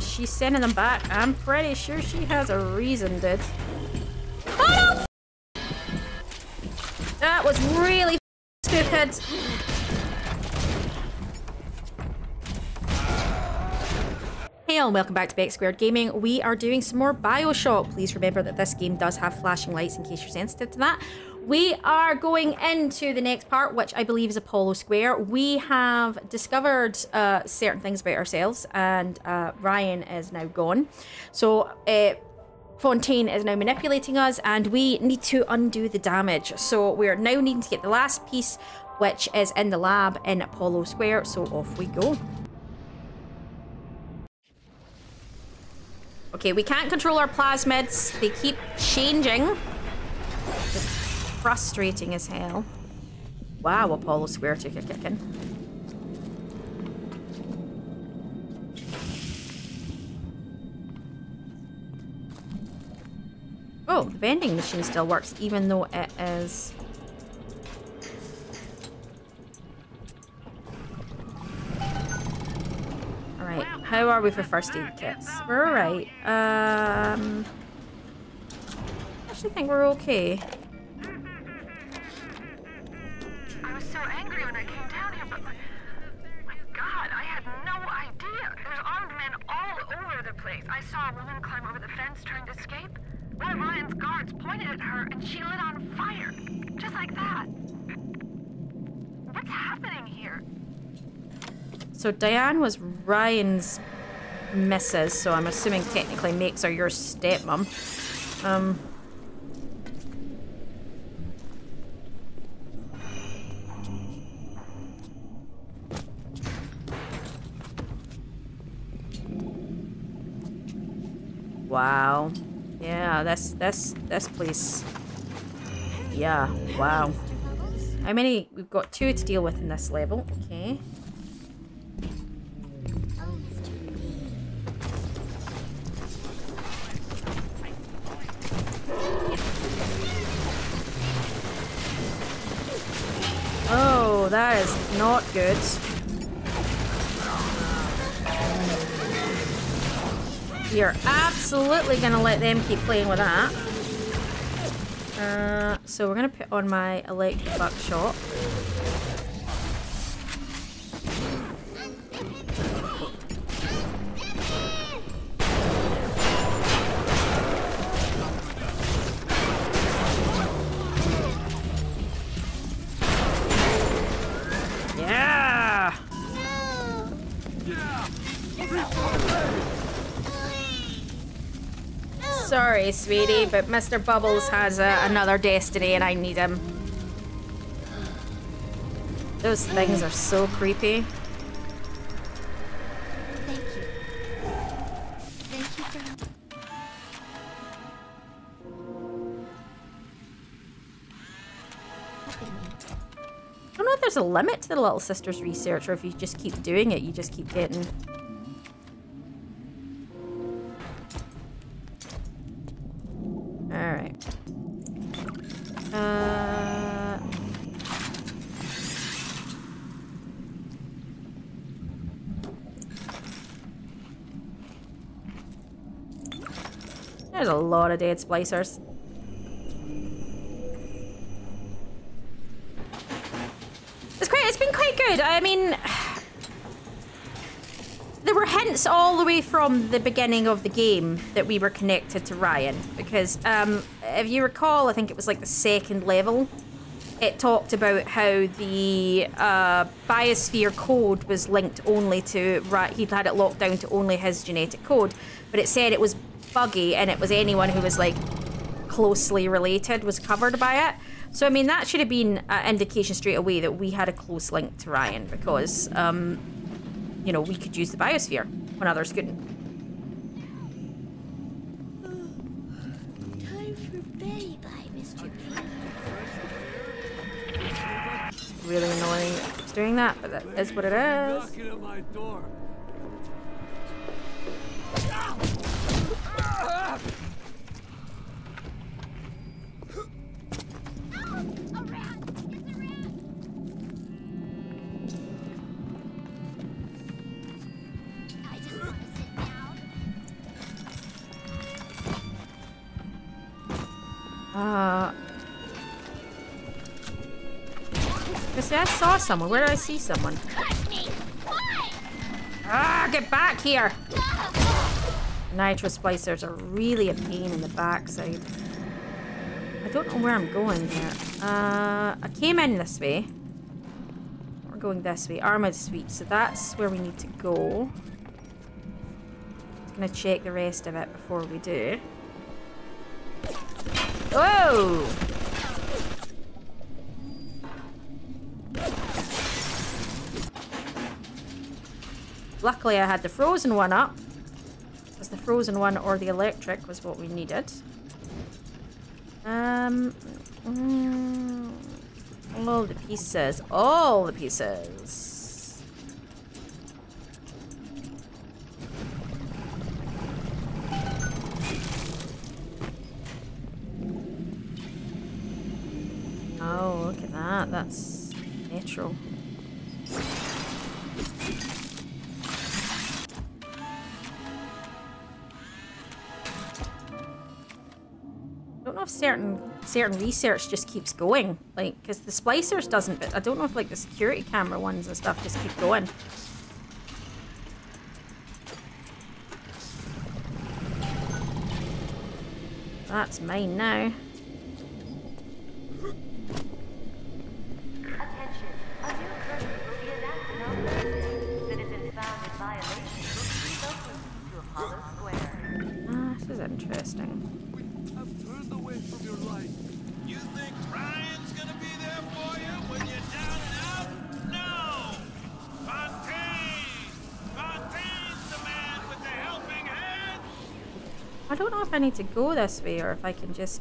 She's sending them back. I'm pretty sure she has a reason, dude. Oh no! That was really stupid. Hey all, and welcome back to Bex Squared Gaming. We are doing some more BioShock. Please remember that this game does have flashing lights in case you're sensitive to that. We are going into the next part, which I believe is Apollo Square. We have discovered certain things about ourselves, and Ryan is now gone. So Fontaine is now manipulating us, and we need to undo the damage. So we're now needing to get the last piece, which is in the lab in Apollo Square. So off we go. Okay, we can't control our plasmids. They keep changing. It's frustrating as hell. Wow, Apollo Square took a kicking. Oh, the vending machine still works, even though it is... How are we for first aid kits? We're alright. I actually think we're okay. I was so angry when I came down here, but my God, I had no idea. There's armed men all over the place. I saw a woman climb over the fence trying to escape. One of Ryan's guards pointed at her and she lit on fire. Just like that. What's happening here? So Diane was Ryan's missus, so I'm assuming technically makes her your stepmom. Wow. Yeah, this place. Yeah, wow. How many? We've got two to deal with in this level. Okay. Oh, that is not good. You're absolutely gonna let them keep playing with that. So we're gonna put on my electric buckshot. Sorry, sweetie, but Mr. Bubbles has another destiny and I need him. Those things are so creepy. Thank you. Thank you for... I don't know if there's a limit to the Little Sisters research, or if you just keep doing it, you just keep getting... There's a lot of dead splicers. It's been quite good. I mean, there were hints all the way from the beginning of the game that we were connected to Ryan, because if you recall, I think it was like the second level, it talked about how the biosphere code was linked only to Ryan. He'd had it locked down to only his genetic code, but it said it was buggy, and it was anyone who was like closely related was covered by it. So I mean, that should have been an indication straight away that we had a close link to Ryan, because you know, we could use the biosphere when others couldn't. Oh, time for Betty bye, Mr. Bubbles. Really annoying that it's doing that, but that is what it is. I saw someone. Where did I see someone? Ah, get back here! Nitrous splicers are really a pain in the backside. I don't know where I'm going here. I came in this way. We're going this way. Armored suite. So that's where we need to go. I'm gonna check the rest of it before we do. Whoa! Luckily I had the frozen one up. Because the frozen one or the electric was what we needed. All the pieces. All the pieces. Oh, look at that. That's natural. Certain research just keeps going, like, because the splicers doesn't, but I don't know if like the security camera ones and stuff just keep going. That's mine now. I need to go this way, or if I can just...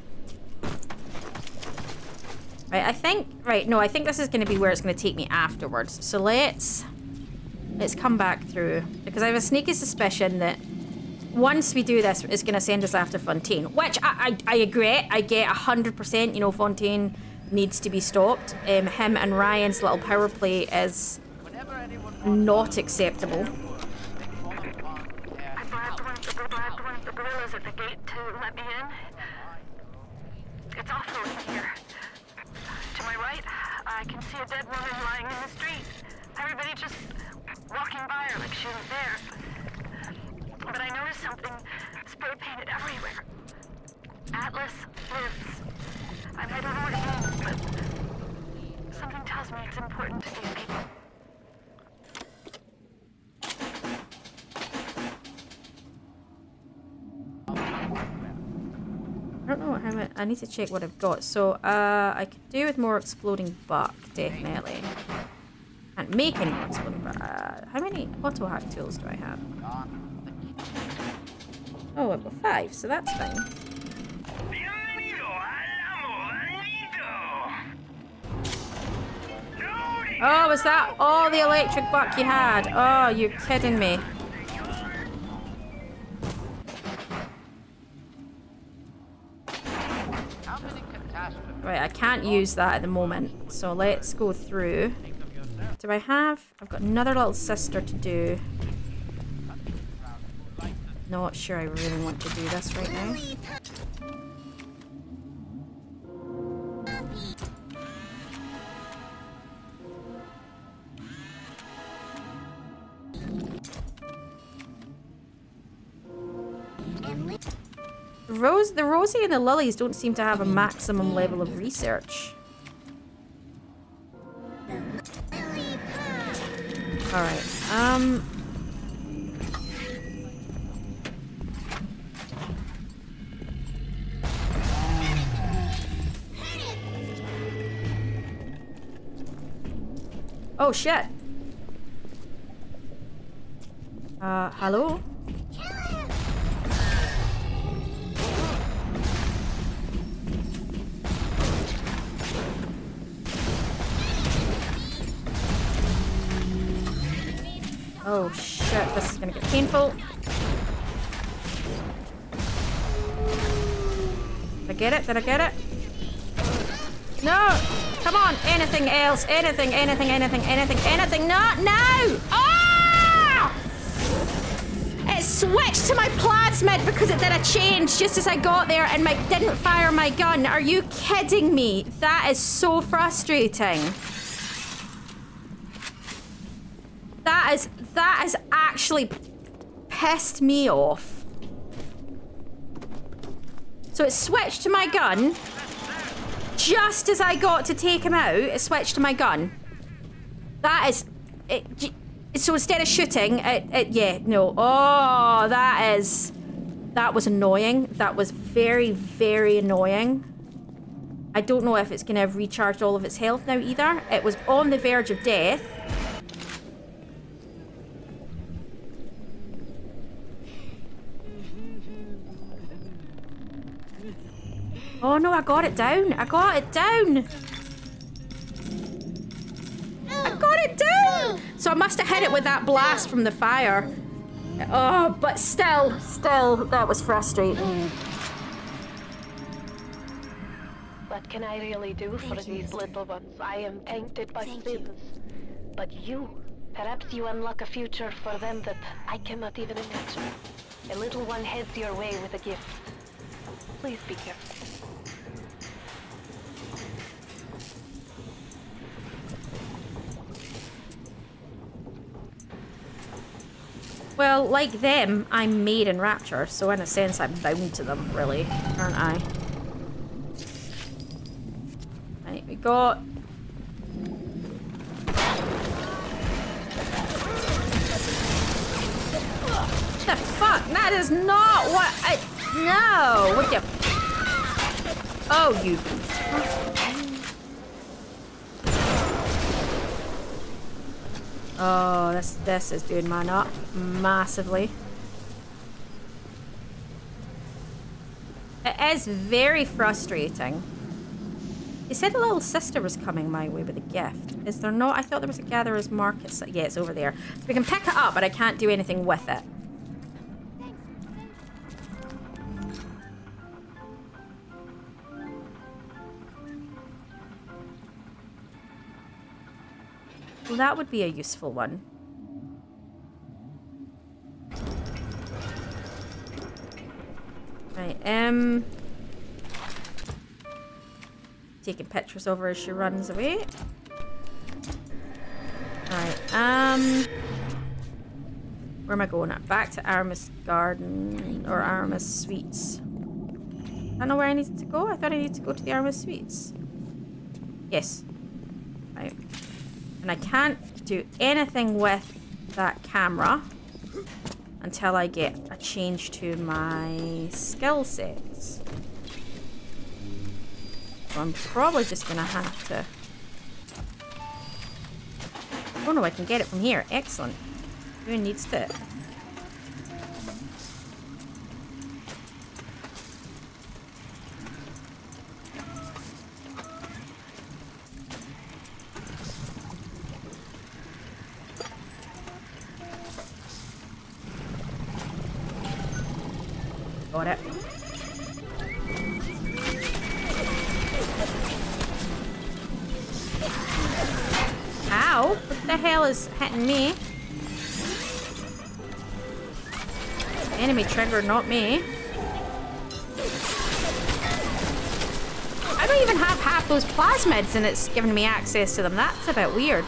Right, I think... Right, no, I think this is going to be where it's going to take me afterwards. So let's come back through. Because I have a sneaky suspicion that once we do this, it's going to send us after Fontaine. Which I agree. I get 100%. You know, Fontaine needs to be stopped. Him and Ryan's little power play is not acceptable. At the gate to let me in. It's awful in here. To my right, I can see a dead woman lying in the street. Everybody just walking by her like she was there. But I noticed something spray painted everywhere. Atlas lives. I don't know what it means, but something tells me it's important to these people. I don't know how much. I need to check what I've got. So, I could do with more exploding buck, definitely. Can't make any more exploding buck. How many auto hack tools do I have? Oh, I've got 5, so that's fine. Oh, was that all the electric buck you had? Oh, you're kidding me. Right, I can't use that at the moment, so let's go through. Do I have... I've got another little sister to do. Not sure I really want to do this right now. The Rosie and the Lilies don't seem to have a maximum level of research. Alright, oh shit! Hello? Oh shit, this is gonna get painful. Did I get it? Did I get it? No! Come on! Anything else! Anything, anything, anything, anything, anything! Not now! Ah! It's switched to my plasmid because it then changed just as I got there and didn't fire my gun. Are you kidding me? That is so frustrating. That is actually pissed me off. So it switched to my gun. Just as I got to take him out, it switched to my gun. That is... so instead of shooting, yeah, no. Oh, that is... That was annoying. That was very, very annoying. I don't know if it's going to recharge all of its health now either. It was on the verge of death. Oh no, I got it down. I got it down. I got it down. So I must have hit it with that blast from the fire. Oh, but still, that was frustrating. What can I really do for these little ones? I am tainted by sins. But you, perhaps you unlock a future for them that I cannot even imagine. A little one heads your way with a gift. Please be careful. Well, like them, I'm made in Rapture, so in a sense I'm bound to them, really, aren't I? Right, we got... What the fuck? That is not what I... No! What the... Oh, you... Oh, this is doing mine up massively. It is very frustrating. You said the little sister was coming my way with a gift. Is there not? I thought there was a gatherer's market. Yeah, it's over there. We can pick it up, but I can't do anything with it. Well, that would be a useful one. Right, taking pictures of her as she runs away. Alright, where am I going at? Back to Aramis Garden or Aramis Suites. I don't know where I needed to go. I thought I needed to go to the Aramis Suites. Yes. Right. And I can't do anything with that camera until I get a change to my skill sets. So I'm probably just gonna have to... Oh no, I can get it from here. Excellent. Who needs to... Got it. Ow! What the hell is hitting me? Enemy trigger, not me. I don't even have half those plasmids and it's giving me access to them. That's a bit weird.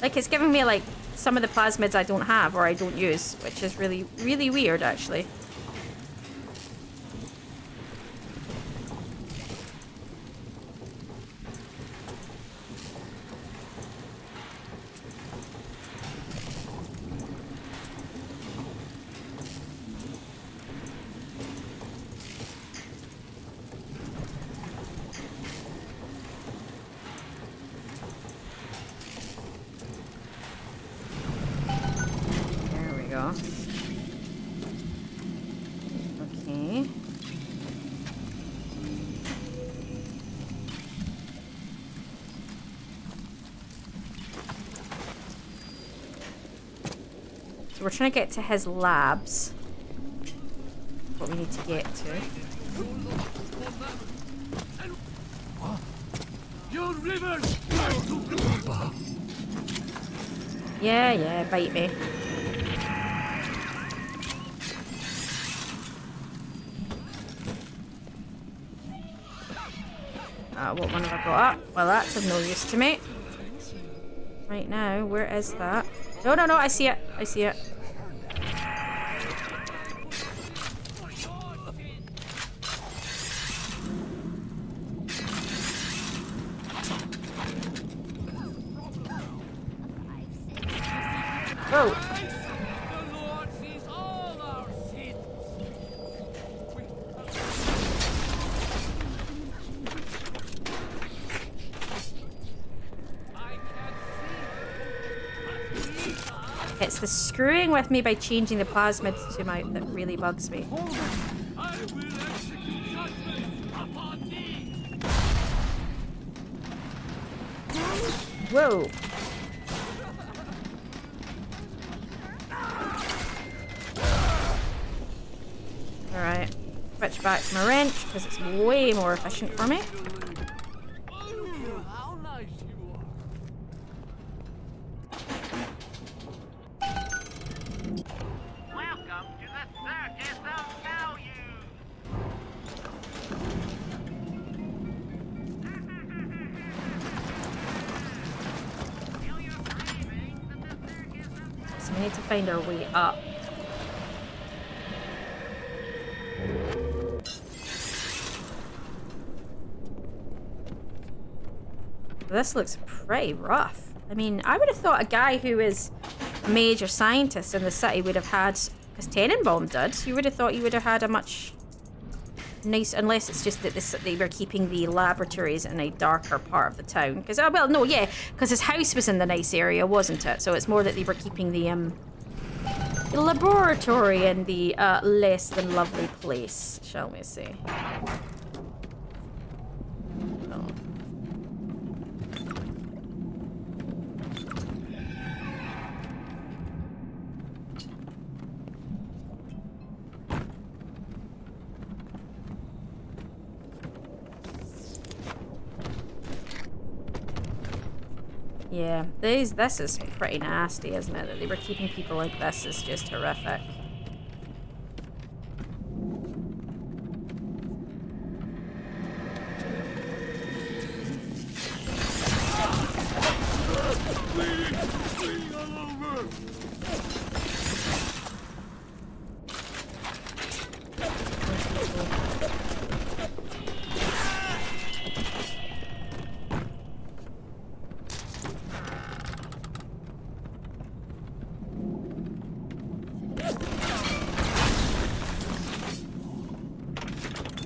Like, it's giving me, like, some of the plasmids I don't have or I don't use, which is really, really weird, actually. We're trying to get to his labs. What we need to get to. Your rivers! Yeah, yeah, bite me. What one have I got up? Well, that's of no use to me. Right now, where is that? No, no, no, I see it. I see it. It's the screwing with me by changing the plasmids to my that really bugs me. I will execute judgment upon thee. Whoa. Alright. Switch back to my wrench because it's way more efficient for me. Find our way up. This looks pretty rough. I mean, I would have thought a guy who is a major scientist in the city would have had, because Tenenbaum did, you would have thought you would have had a much nicer, unless it's just that they were keeping the laboratories in a darker part of the town. Because, oh, well, no, yeah, because his house was in the nice area, wasn't it? So it's more that they were keeping the, laboratory in the less than lovely place, shall we say. Oh. Yeah, this is pretty nasty, isn't it? That they were keeping people like this is just horrific.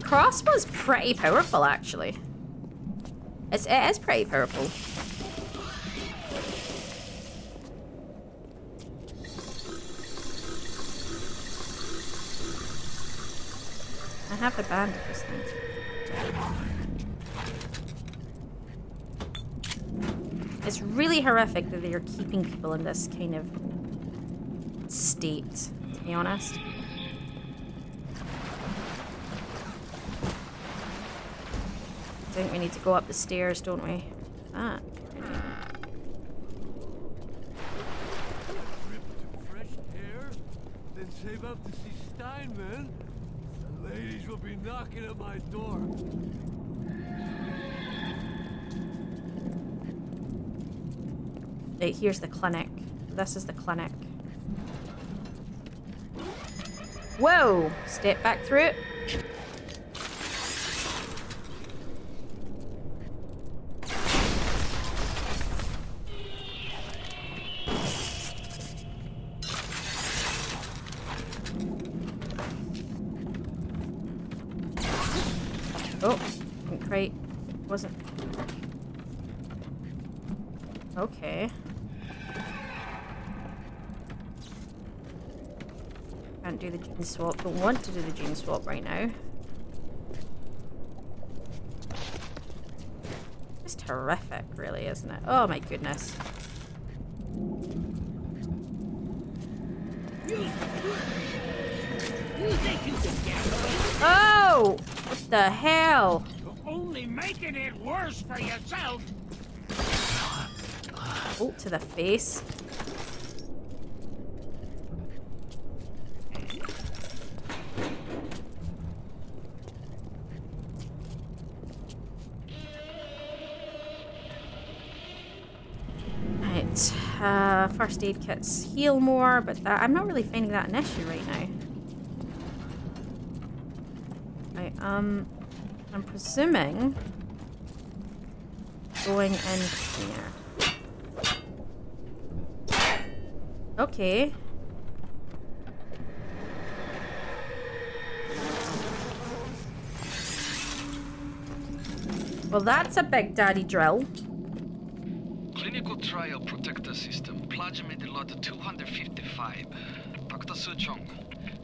Crossbow's pretty powerful, actually. It is pretty powerful. I have the bandit this thing. It's really horrific that they are keeping people in this kind of state, to be honest. I think we need to go up the stairs, don't we? Ah. Fresh air, then save up to see Steinman. The ladies will be knocking at my door. Right, here's the clinic. This is the clinic. Whoa! Step back through it. Okay. Can't do the gene swap. Don't want to do the gene swap right now. Just horrific, really, isn't it? Oh my goodness. Oh! What the hell? You're only making it worse for yourself. Oh, to the face. kit. First aid kits heal more, but that, I'm not really finding that an issue right now. Right, I'm presuming going in here. Okay. Well, that's a big daddy drill. Clinical trial protector system, plasmid lot 255. Dr. Suchong,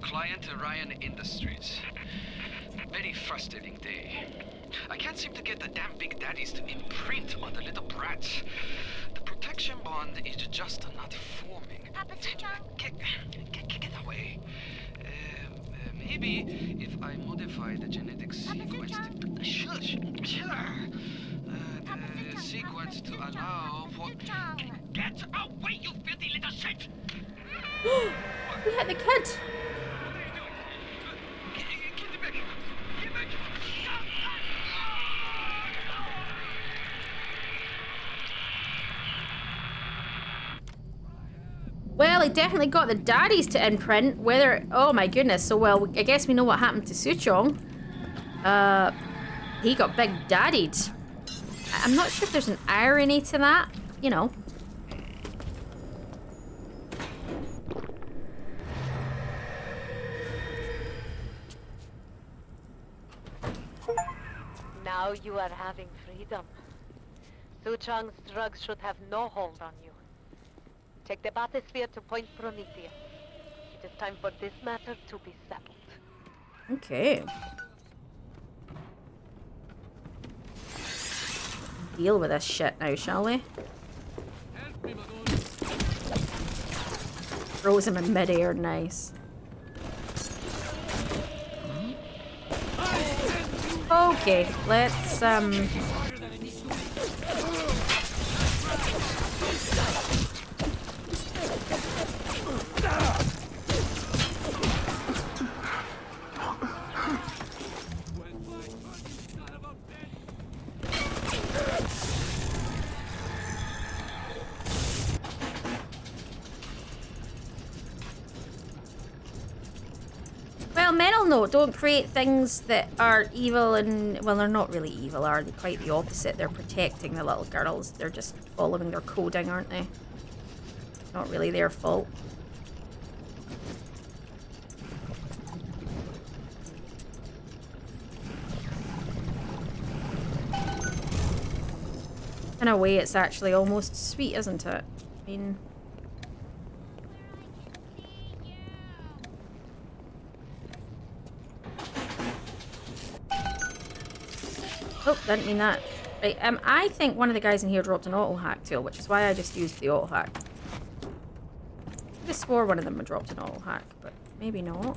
client Orion Industries. Very frustrating day. I can't seem to get the damn big daddies to imprint on the little brats. The protection bond is just not forming. Papa Suchong? Get away. Maybe if I modify the genetic sequence to... Sure. The sequence to allow for... Get away, you filthy little shit! We had the kid! Well, he definitely got the daddies to imprint, whether... Oh my goodness, so well, I guess we know what happened to Suchong. He got big daddied. I'm not sure if there's an irony to that, you know. Now you are having freedom. Suchong's drugs should have no hold on you. Take the bathysphere to Point Prometheus. It is time for this matter to be settled. Okay. Deal with this shit now, shall we? Throws him in midair, nice. Okay, let's No, don't create things that are evil and... Well, they're not really evil, are they? Quite the opposite. They're protecting the little girls. They're just following their coding, aren't they? It's not really their fault. In a way, it's actually almost sweet, isn't it? I mean... Oh, didn't mean that. Right, I think one of the guys in here dropped an auto-hack tool, which is why I just used the auto-hack. I just swore one of them had dropped an auto-hack, but maybe not.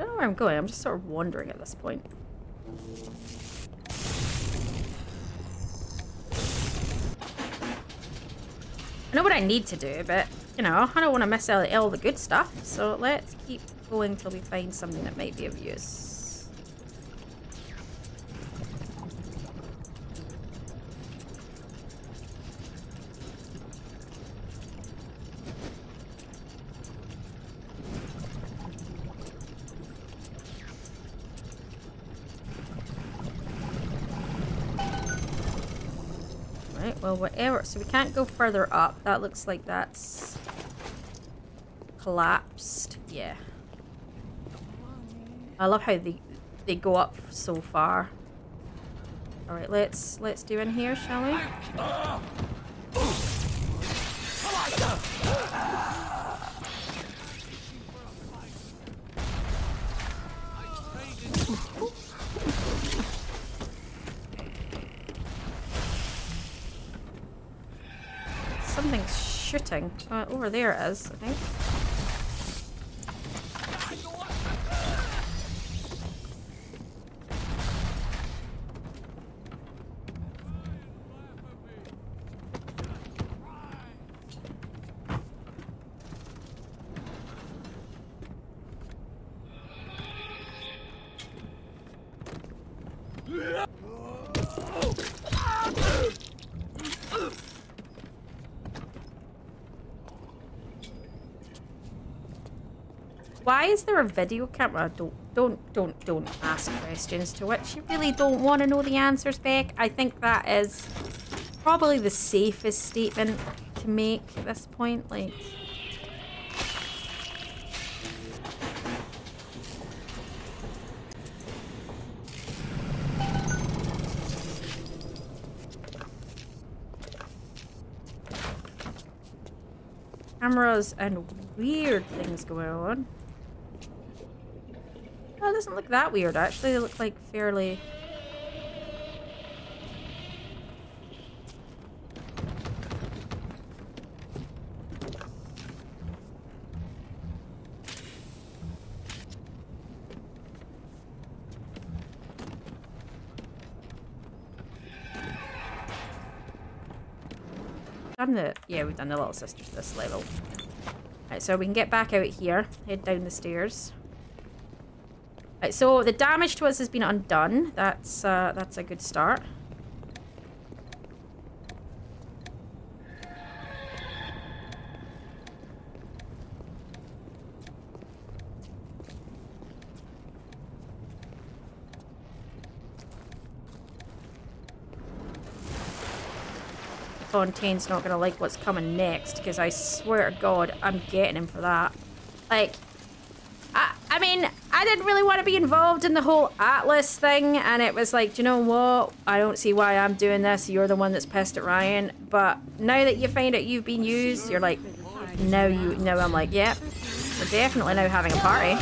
I don't know where I'm going, I'm just sort of wandering at this point. I know what I need to do, but, you know, I don't want to miss out all the good stuff, so let's keep going till we find something that might be of use. Right, well, whatever. So we can't go further up. That looks like that's collapsed. Yeah. I love how they go up so far. All right, let's do in here, shall we? Something's shooting. Over there it is, I think. Why is there a video camera? Don't ask questions to which you really don't want to know the answers, Beck. I think that is probably the safest statement to make at this point. Like, cameras and weird things going on. Oh, it doesn't look that weird, actually. They look like fairly... yeah, we've done the little sisters this level. Right, so we can get back out here, head down the stairs. Right, so the damage to us has been undone. That's a good start. Fontaine's not gonna like what's coming next, because I swear to God, I'm getting him for that. Like, I mean, I didn't really want to be involved in the whole Atlas thing, and it was like, do you know what? I don't see why I'm doing this. You're the one that's pissed at Ryan. But now that you find out you've been used, you're like, now I'm like, yep, we're definitely now having a party.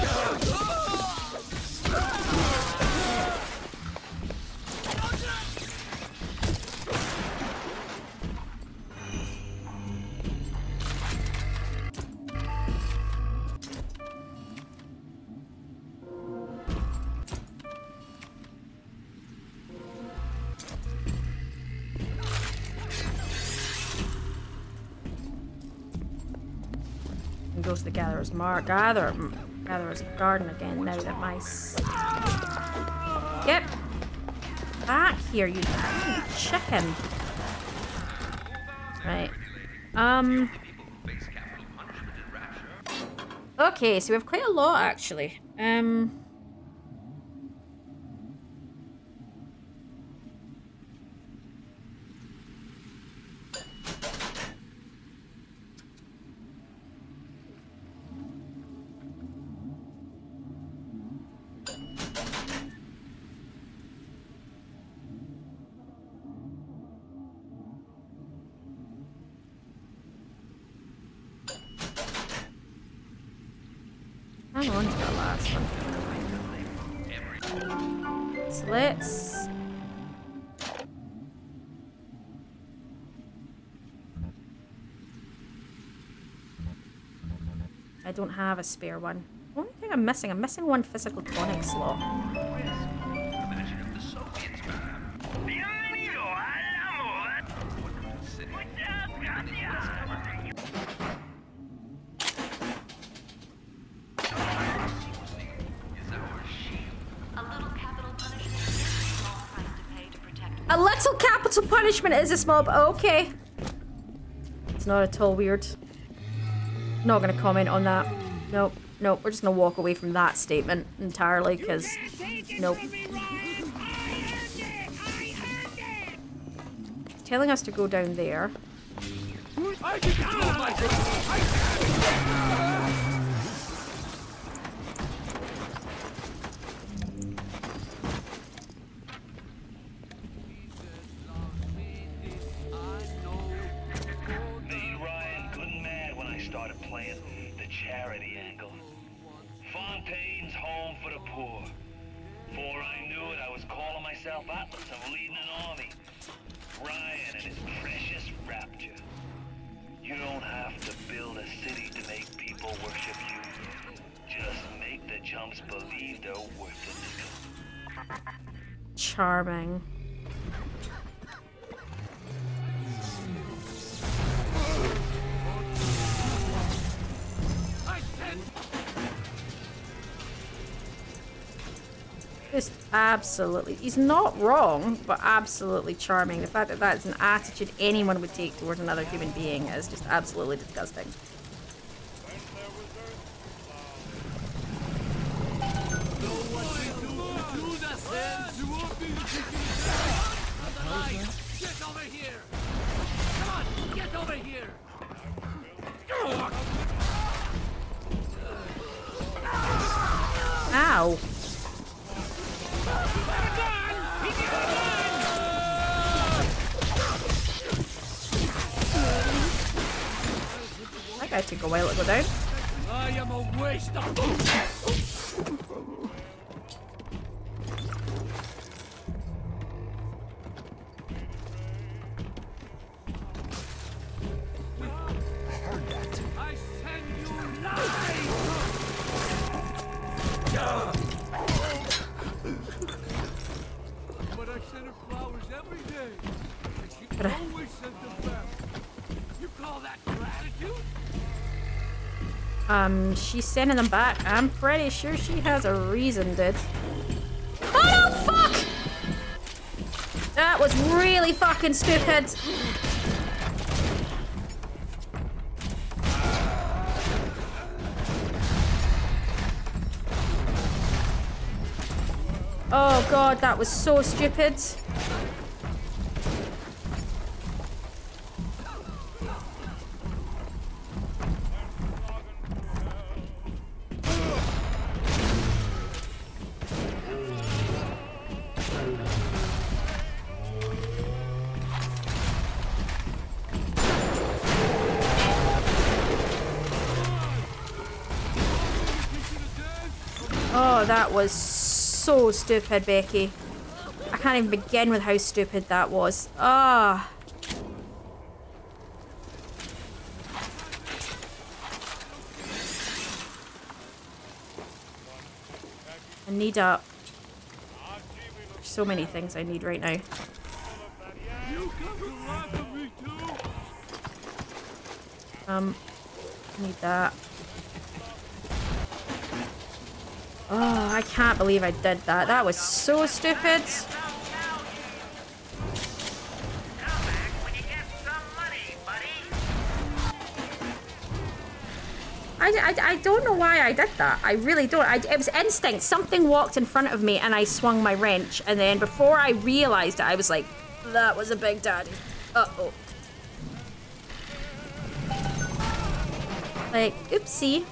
Gatherer's garden again, now that my... Yep. Back here, you chicken. Right. Okay, so we have quite a lot, actually. I don't have a spare one. Only thing I'm missing one physical tonic slot. A little capital punishment is a small... Okay. It's not at all weird. Not going to comment on that. Nope. Nope. We're just going to walk away from that statement entirely, because... Nope. It's telling us to go down there. Atlas of leading an army, Ryan and his precious Rapture. You don't have to build a city to make people worship you. Just make the chumps believe they're worth a nickel. Charming. Just absolutely, he's not wrong, but absolutely charming. The fact that that's an attitude anyone would take towards another human being is just absolutely disgusting. hands you won't be on the light. Get over here. Come on, get over here. Ow. That guy took a while to go down. I am a waste of I heard that. I send you lies. But I send her flowers every day. And she always sent them back. You call that gratitude? She's sending them back. I'm pretty sure she has a reason, dude. Oh no, fuck! That was really fucking stupid. Oh god, that was so stupid. That was so stupid, Becky. I can't even begin with how stupid that was. Ah. I need a... There's so many things I need right now. I need that. Oh, I can't believe I did that. That was so stupid. I don't know why I did that. I really don't. It was instinct. Something walked in front of me and I swung my wrench. And then before I realized it, I was like, that was a big daddy. Uh-oh. Like, oopsie.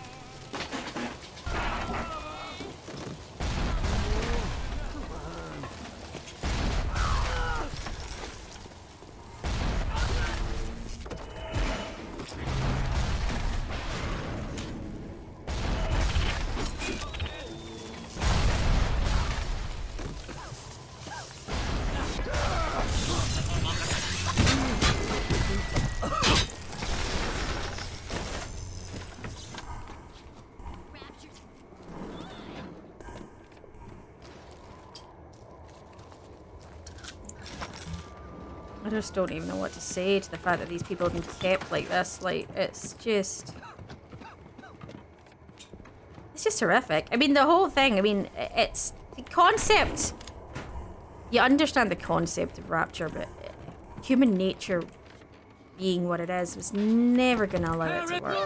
I just don't even know what to say to the fact that these people have been kept like this. Like, it's just horrific. I mean, the whole thing, I mean, it's the concept. You understand the concept of Rapture, but human nature being what it is was never gonna allow it to work.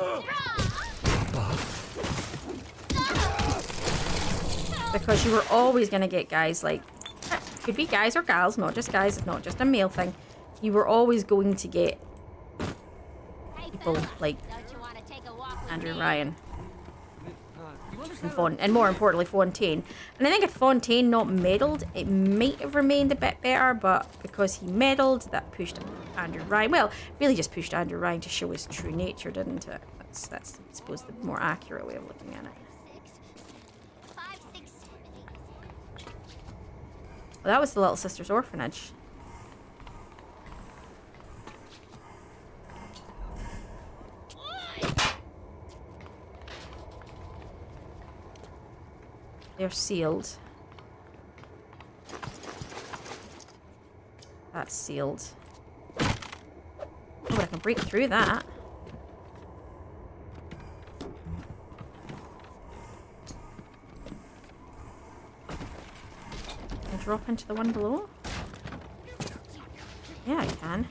Because you were always gonna get guys like, could be guys or gals, not just guys, it's not just a male thing. You were always going to get people like Andrew Ryan and more importantly Fontaine. And I think if Fontaine not meddled, it might have remained a bit better, but because he meddled, that pushed Andrew Ryan. Well, really just pushed Andrew Ryan to show his true nature, didn't it? That's I suppose the more accurate way of looking at it. Well, that was the Little Sister's orphanage. They're sealed. That's sealed. Oh, but I can break through that. Can I drop into the one below? Yeah, I can.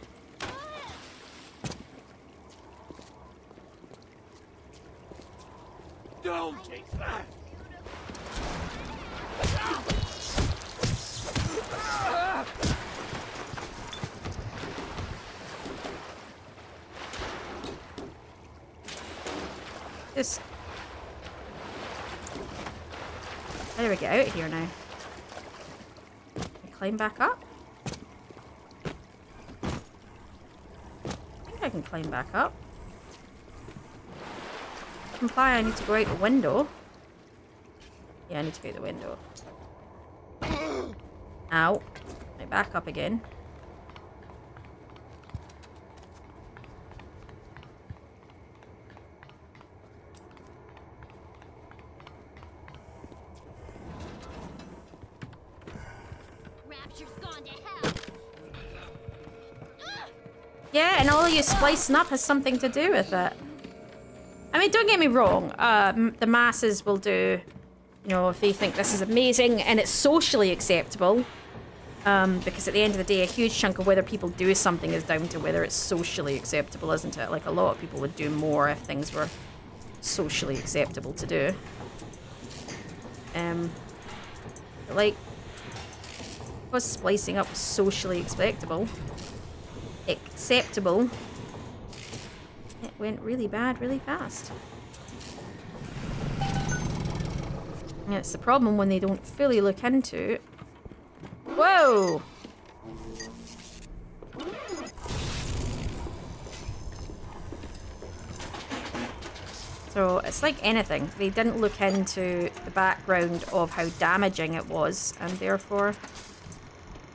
Don't take that! Just... How do we get out of here now? Climb back up? I think I can climb back up. To comply, I need to go out the window. Yeah, I need to go out the window. Ow. Right, back up again. Yeah, and all of you splicing up has something to do with it. I mean, don't get me wrong, the masses will do, you know, if they think this is amazing and it's socially acceptable, because at the end of the day, a huge chunk of whether people do something is down to whether it's socially acceptable, isn't it? Like, a lot of people would do more if things were socially acceptable to do. But like, was splicing up socially acceptable. It went really bad really fast. And it's the problem when they don't fully look into it. Whoa! So it's like anything, they didn't look into the background of how damaging it was, and therefore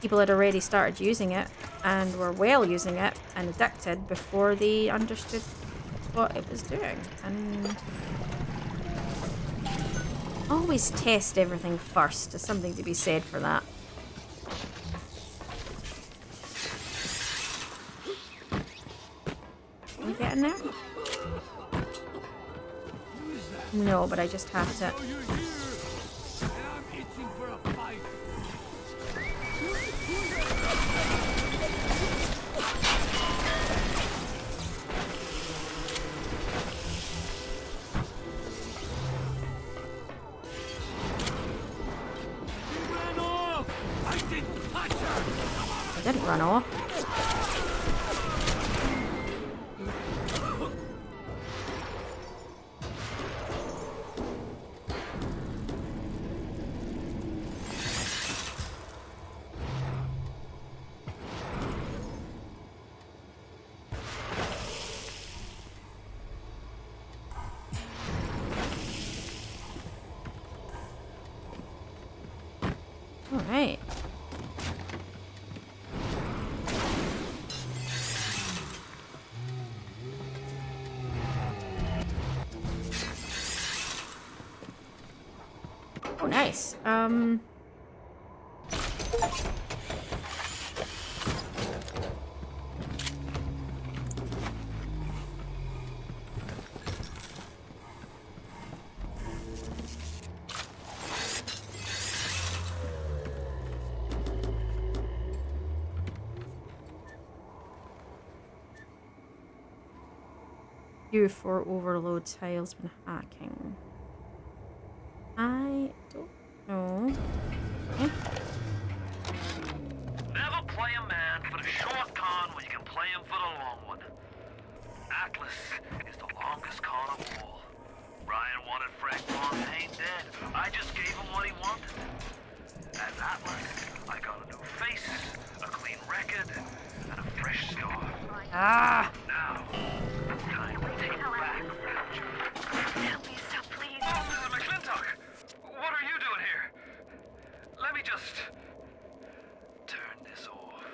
people had already started using it and were using it and addicted before they understood what it was doing. And always test everything first. There's something to be said for that. Can we get in there? No, but I just have to. Run off. All right. Nice. Q for overload tiles when hacking. I don't know. Yeah. Never play a man for a short con when you can play him for the long one. Atlas is the longest con of all. Ryan wanted Frank Fontaine dead. I just gave him what he wanted. As Atlas, I got a new face, a clean record, and a fresh scar. Ah! Now, it's time to take back Rapture. Help me, so please. Just turn this off.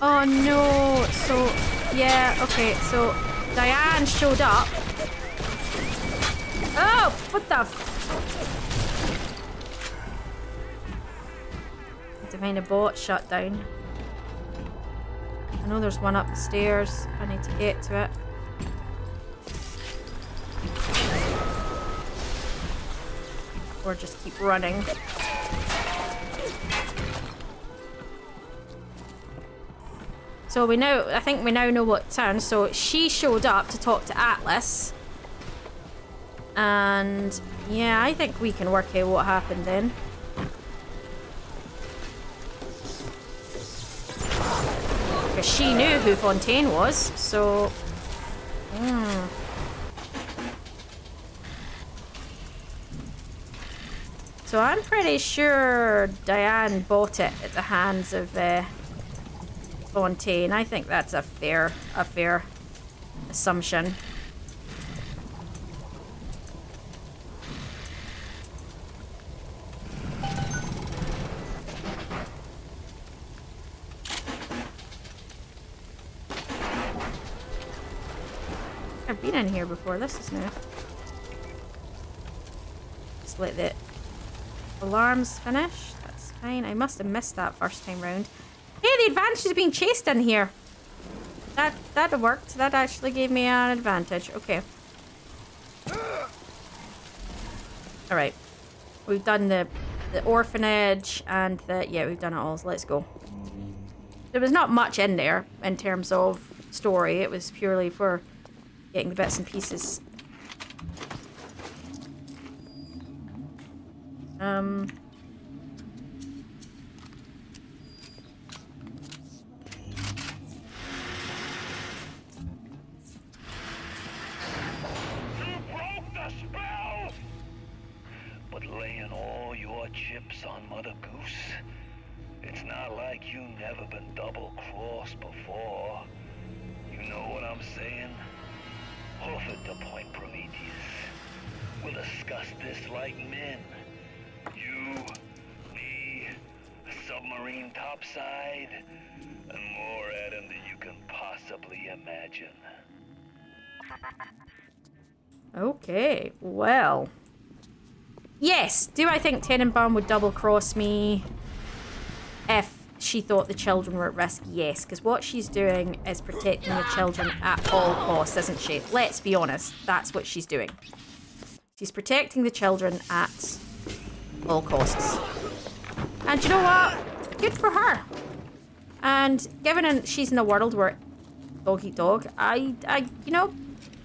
Oh no! So, yeah, okay, so Diane showed up. Oh, what the f. I have to find a bot shut down. I know there's one up the stairs. I need to get to it. Or just keep running. So we know, I think we now know what turn. So she showed up to talk to Atlas. And yeah, I think we can work out what happened then. Because she knew who Fontaine was, so... So I'm pretty sure Diane bought it at the hands of Fontaine. I think that's a fair assumption. I've been in here before. This is new. Just let the alarms finish. That's fine. I must have missed that first time round. Hey, the advantage of being chased in here. That worked. That actually gave me an advantage. Okay. All right. We've done the orphanage and the we've done it all. So let's go. There was not much in there in terms of story. It was purely for getting the bits and pieces. You broke the spell, but laying all your chips on Mother Goose, it's not like you never been double-crossed before. You know what I'm saying? Offered to Point Prometheus. We'll discuss this like men. You, me, submarine topside, and more Adam than you can possibly imagine. Okay, well. Yes, do I think Tenenbaum would double-cross me if she thought the children were at risk? Yes, because what she's doing is protecting the children at all costs, isn't she? Let's be honest, that's what she's doing. She's protecting the children at all costs. And you know what? Good for her. And given she's in a world where dog eat dog, I you know,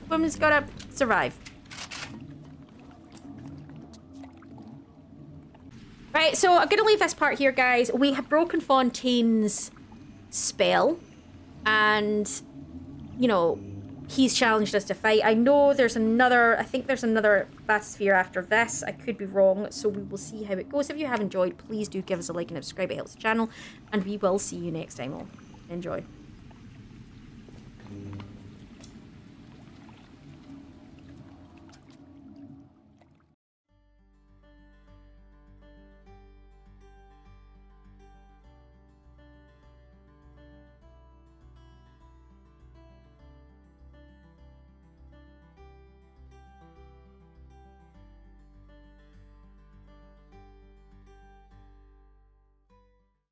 women's gotta survive. Right, so I'm going to leave this part here, guys. We have broken Fontaine's spell, and, you know, he's challenged us to fight. I know there's another, I think there's another bathysphere after this. I could be wrong, so we will see how it goes. If you have enjoyed, please do give us a like and subscribe. It helps the channel, and we will see you next time all. Enjoy.